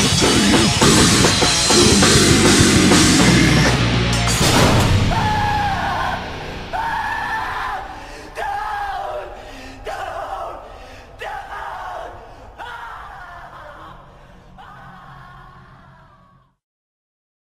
I